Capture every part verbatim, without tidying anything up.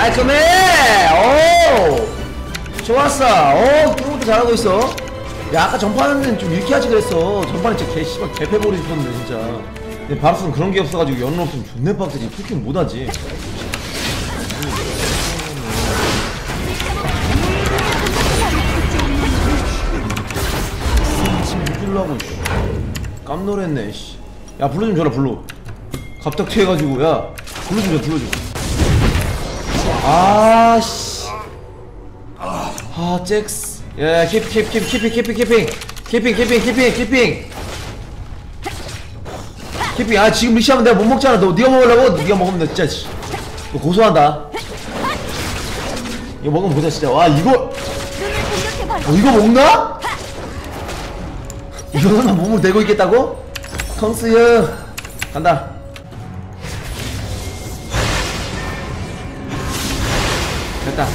깔끔해. 오 좋았어. 오 프로도 잘하고 있어. 야 아까 전판은 좀 유쾌하지 그랬어. 전판에 진짜 개 씨발 개패버리고 싶었는데 진짜. 근데 바루스는 그런 게 없어가지고 연로 없으면 존내 빡세지. 풀킹 못하지. 하고 깜놀했네. 씨. 야 불러 좀 줘라 불러. 갑작튀 해가지고 야 불러 좀 줘 불러 줘. 아씨. 아 잭스. 야 킵킵킵 킵 킵 킵 킵 킵 킵 킵 킵 킵 킵. 아 지금 리시하면 내가 못 먹잖아. 너 네가 먹으려고? 네가 먹으면 나 진짜 너 고소한다. 이거 먹으면 보자 진짜. 와 이거. 어 이거 먹나? 이거만 몸을 대고 있겠다고? 컹스유 간다. 됐다.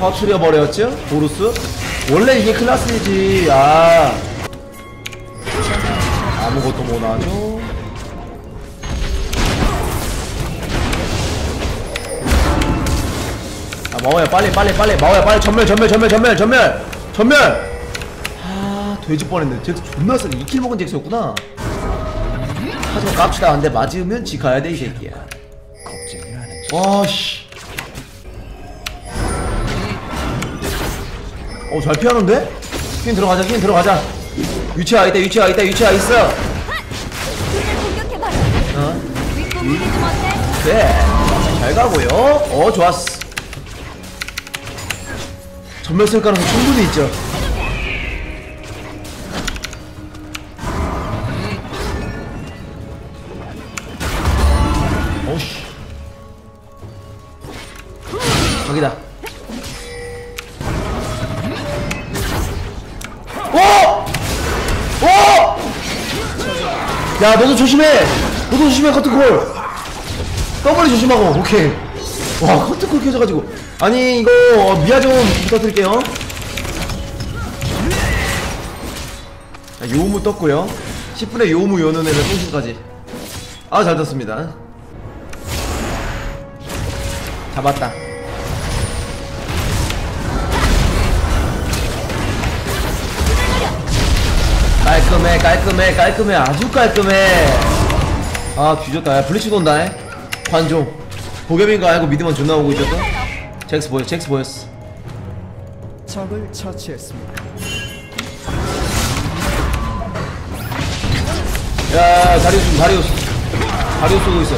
퍼트려 버렸죠? 보루스? 원래 이게 클라스이지. 아 아무것도 못 하죠. 마오야 빨리 빨리 빨리 마오야 빨리 전멸 전멸 전멸 전멸 전멸 전멸. 아 돼지 뻔했네. 잭스 존나 쎄. 이 킬 먹은 잭스였구나. 하지만 깝치다. 안돼 맞으면 지 가야돼 이 새끼야. 와씨 어 잘 피하는데? 퀸 들어가자 퀸 들어가자. 유치아 있다 유치아 있다 유치아 있어. 어? 네 잘 가고요. 어 좋았어. 전멸 쓸 가능성 충분히 있죠. 오씨 거기다. 오! 오! 야 너도 조심해. 너도 조심해. 커트콜 더블 조심하고. 오케이. 와 커트콜 켜져가지고. 아니 이거 미아 좀 부탁드릴게요. 자 요우무 떴고요. 십 분에 요우무 연운에는 통신까지. 아 잘 떴습니다. 잡았다. 깔끔해 깔끔해 깔끔해 아주 깔끔해. 아 뒤졌다. 야 블리치도 온다. 관종 보겸인가 알고 미드만 존나 오고 있었어. 잭스 보였어, 잭스 보였어. 적을 처치했습니다. 야, 다리우스, 다리우스, 다리우스 오고 있어.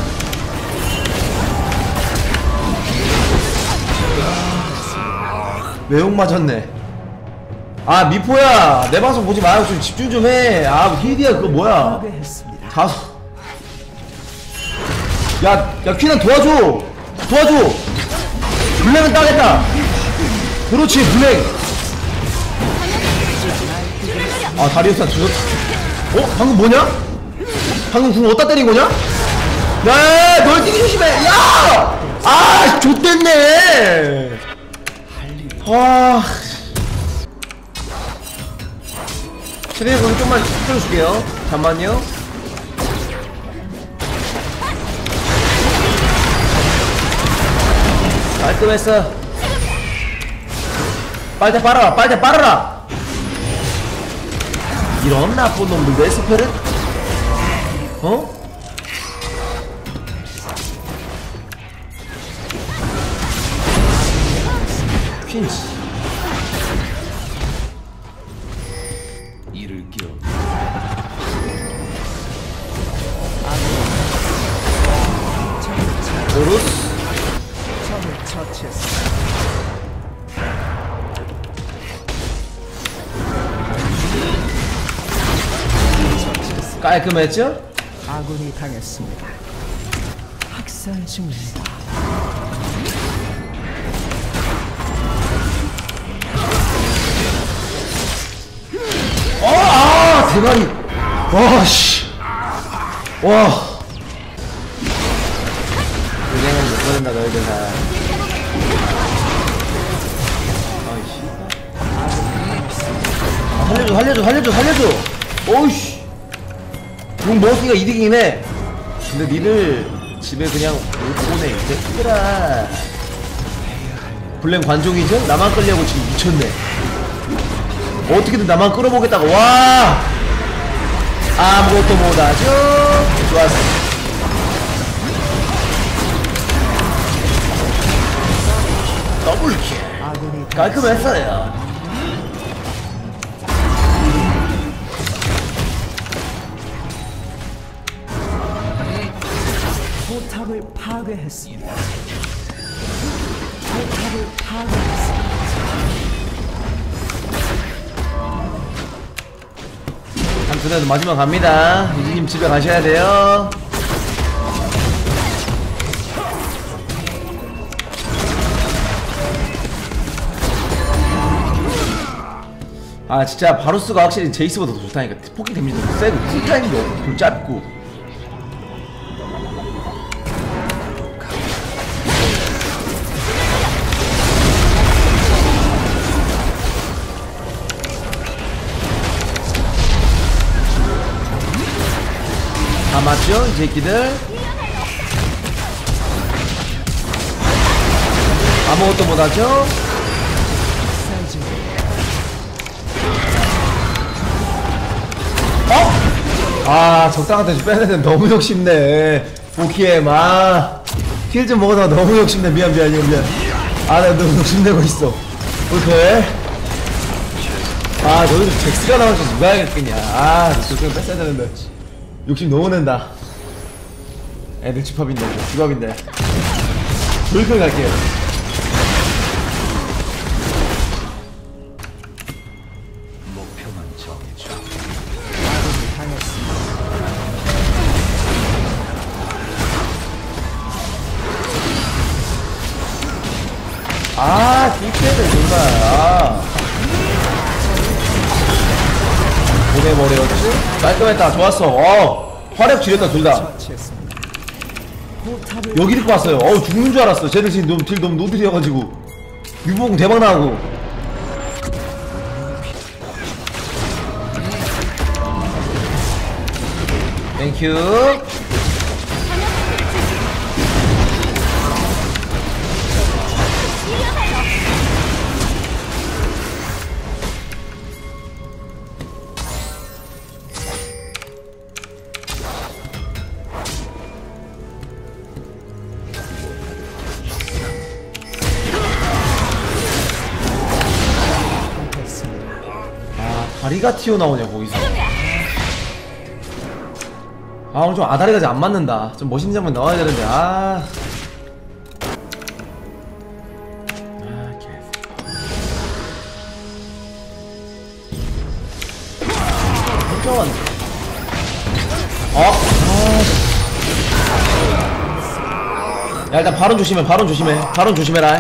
매혹 맞았네. 아, 미포야, 내 방송 보지 말고 좀 집중 좀 해. 아, 히디야 그거 뭐야? 다섯. 야, 야, 퀸은 도와줘! 도와줘! 블랙은 따겠다! 그렇지, 블랙! 아, 다리우스한테 죽었어. 어? 방금 뭐냐? 방금 궁 어디다 때린 거냐? 야, 널 뛰기 조심해! 야! 아, 좆됐네! 와. 최대한 거는 좀만 풀어줄게요. 잠만요. 깔끔했어. 빨대 빨아라 빨대 빨아라. 이런 나쁜 놈들. 내 스펠은? 어? 퀸지 이를 끼워. 오로스 깔끔했죠? 아군이 당했습니다. 학살 중입니다. 어, 아, 대박이. 와, 씨. 와. 그냥 못 버린다 너희들아. 살려줘 살려줘 살려줘 살려줘. 오이씨 용 먹었으니까 이득이긴 해. 근데 니들 집에 그냥 오고네 이제 크더라. 블렘 관종이죠? 나만 끌려고 지금 미쳤네. 어떻게든 나만 끌어보겠다고. 와! 아무것도 못하죠? 좋았어. 더블킬. 깔끔했어요. 포탑을 파괴했습니다. 포탑을 파괴했습니다. 아무튼 마지막 갑니다. 유진님 집에 가셔야 돼요. 아 진짜 바루스가 확실히 제이스보다 더 좋다니까. 포킹 데미지도 더 세고 쿨타임도 더 짧고. 다 맞죠? 이 새끼들 아무것도 못하죠? 어? 아 적당한테 좀 빼내는 너무 욕심내. 오키엠 아 힐 좀 먹어서 너무 욕심내. 미안 미안 미안 미안. 아 나 너무 욕심내고 있어. 오케이 아 너희들 잭스가 나올 줄 누가 알겠겠냐. 아 적당히 뺐어야 되는데 욕심 너무 낸다. 애들 집합인데, 집합인데. 돌클 갈게요. 목표만 정해줘. 아, 뒷배들 정말. 아. 보내버렸지? 깔끔했다. 좋았어. 어 화력 지렸다 둘 다. 여기 듣고 왔어요. 어우 죽는 줄 알았어. 쟤들 지금 너무 딜 너무 노들이여가지고 유보공 대박 나고. 땡큐. 다리가 튀어나오냐 거기서. 아 오늘 좀 아다리가 잘 안맞는다. 좀 멋있는 장면 나와야 되는데. 아 깜짝이야. 어? 야 일단 발언 조심해. 발언 조심해. 발언 조심해라.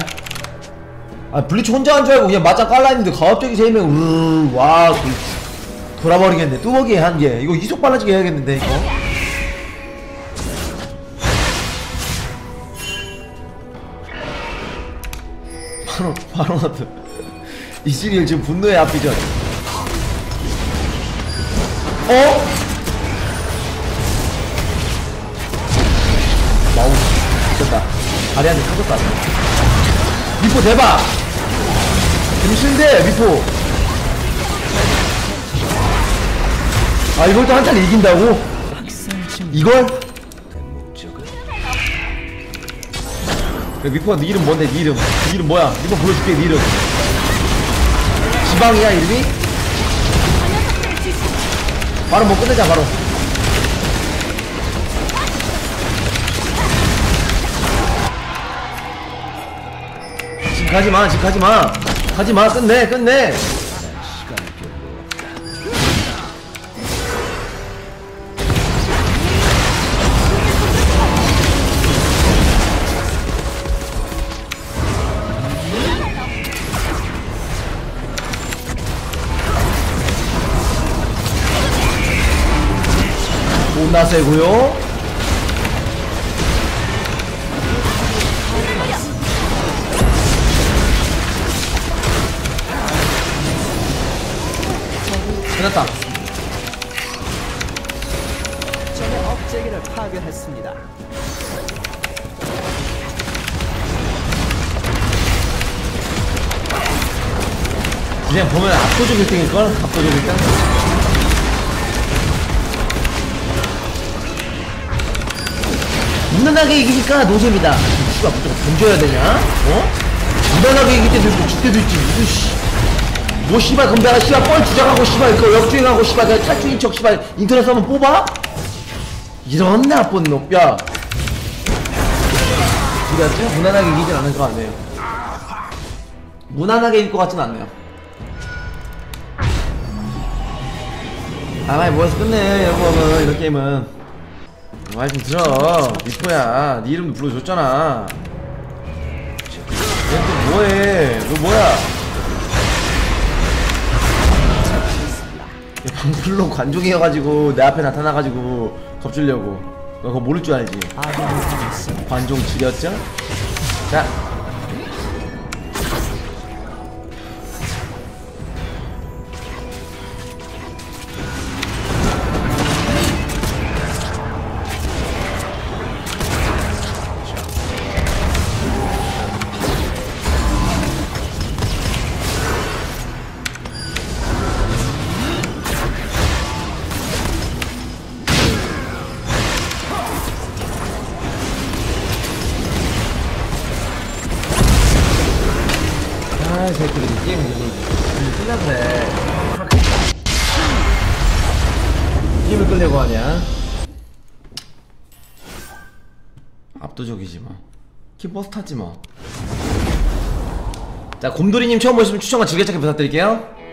아 블리츠 혼자 한 줄 알고 그냥 맞짱 깔라 했는데 가업적인 세 명 으 와 돌아버리겠네. 뚜벅이 한 개 이거 이속 빨라지게 해야겠는데 이거. 바로 바로 나도 이즈리얼 지금 분노의 앞비전. 어? 와우 미쳤다. 다리한테 터졌다. 미포 대박. 임신데 미포. 아 이걸 또 한타를 이긴다고? 이걸? 그래 미포가 네 이름 뭔데? 네 이름 네 이름 뭐야? 미포 보여줄게. 네 이름 지방이야 이름이? 바로 뭐 끝내자 바로. 지금 가지마 지금 가지마 가지마. 끝내 끝내. 존나 세고요. 끝났다. 파괴했습니다. 그냥 보면 압도적일 테니까 압도적일 때. 무난하게 이기니까 노잼이다. 씨가 무조건 던져야 되냐? 어? 무난하게 이길 때도 있고, 질 때도 있지. 무슨 씨. 뭐 씨발, 그럼 내가 씨발 뻘 주장하고 씨발, 그 역주행하고 씨발, 내가 탈주인 척 씨발, 인터넷 한번 뽑아? 이런 나쁜 놈, 야. 그래야지? 무난하게 이기진 않을 것 같네요. 무난하게 이길 것 같진 않네요. 아, 많이 모여서 끝내, 여러분, 이런 게임은. 말 좀 들어. 미포야, 네 이름도 불러줬잖아. 얘 또 뭐해? 너 뭐야? 얘 방불로 관종이어가지고 내 앞에 나타나가지고 겁주려고. 너 그거 모를 줄 알지? 관종 줄였죠? 자, 버스 타지마. 자, 곰돌이님 처음 보시면 추천과 즐겨찾기 부탁드릴게요.